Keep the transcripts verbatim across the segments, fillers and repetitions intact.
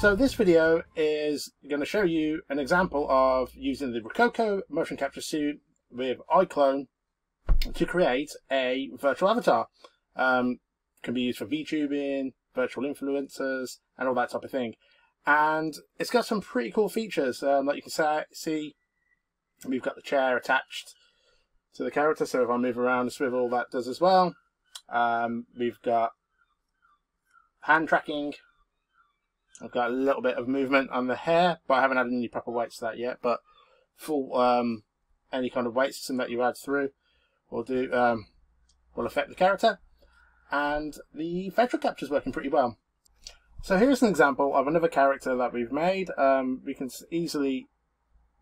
So this video is going to show you an example of using the Rokoko motion capture suit with iClone to create a virtual avatar. Um, can be used for VTubing, virtual influencers, and all that type of thing. And it's got some pretty cool features. Um, like you can see, we've got the chair attached to the character, so if I move around and swivel, that does as well. Um, we've got hand tracking. I've got a little bit of movement on the hair, but I haven't added any proper weights to that yet. But full um, any kind of weight system that you add through will do um, will affect the character. And the facial capture is working pretty well. So here's an example of another character that we've made. Um, we can easily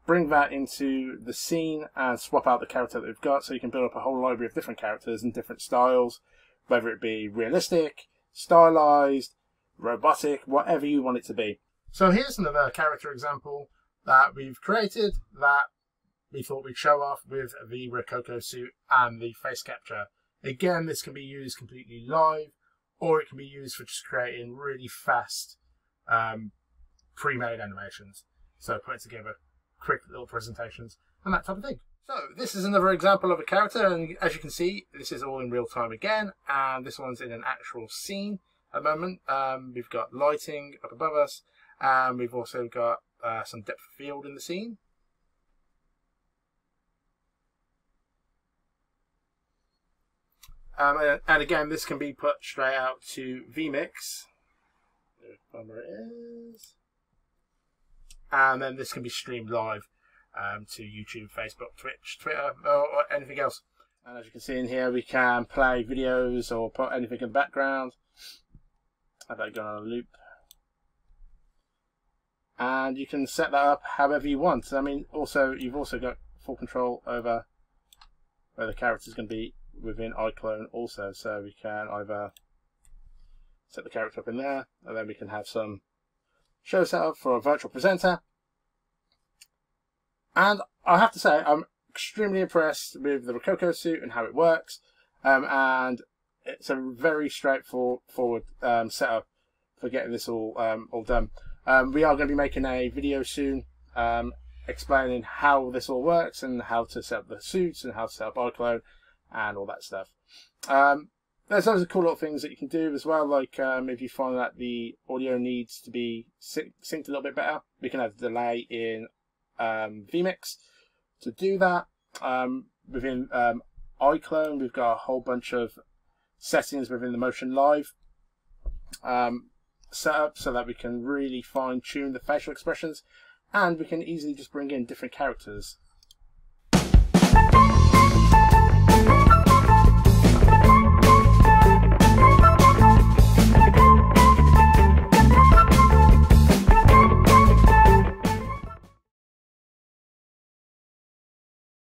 bring that into the scene and swap out the character that we've got, so you can build up a whole library of different characters and different styles, whether it be realistic, stylized, robotic, whatever you want it to be. So here's another character example that we've created that we thought we'd show off with the Rokoko suit and the face capture. Again, this can be used completely live, or it can be used for just creating really fast um, pre-made animations. So putting together quick little presentations and that type of thing. So this is another example of a character, and as you can see, this is all in real time again, and this one's in an actual scene at the moment. Um, we've got lighting up above us, and we've also got uh, some depth of field in the scene. Um, and again, this can be put straight out to vMix, where it is, and then this can be streamed live um, to YouTube, Facebook, Twitch, Twitter, or, or anything else. And as you can see in here, we can play videos or put anything in the background. I've got it going on a loop, and you can set that up however you want. I mean, also you've also got full control over where the character is going to be within iClone also, so we can either set the character up in there, and then we can have some show setup for a virtual presenter. And I have to say, I'm extremely impressed with the Rokoko suit and how it works, um, and it's a very straightforward um, setup for getting this all um, all done. Um, we are going to be making a video soon um, explaining how this all works and how to set up the suits and how to set up iClone and all that stuff. Um, there's loads of cool little things that you can do as well, like um, if you find that the audio needs to be syn synced a little bit better, we can have a delay in um, vMix to do that. Um, within um, iClone, we've got a whole bunch of settings within the Motion Live um, setup, so that we can really fine tune the facial expressions, and we can easily just bring in different characters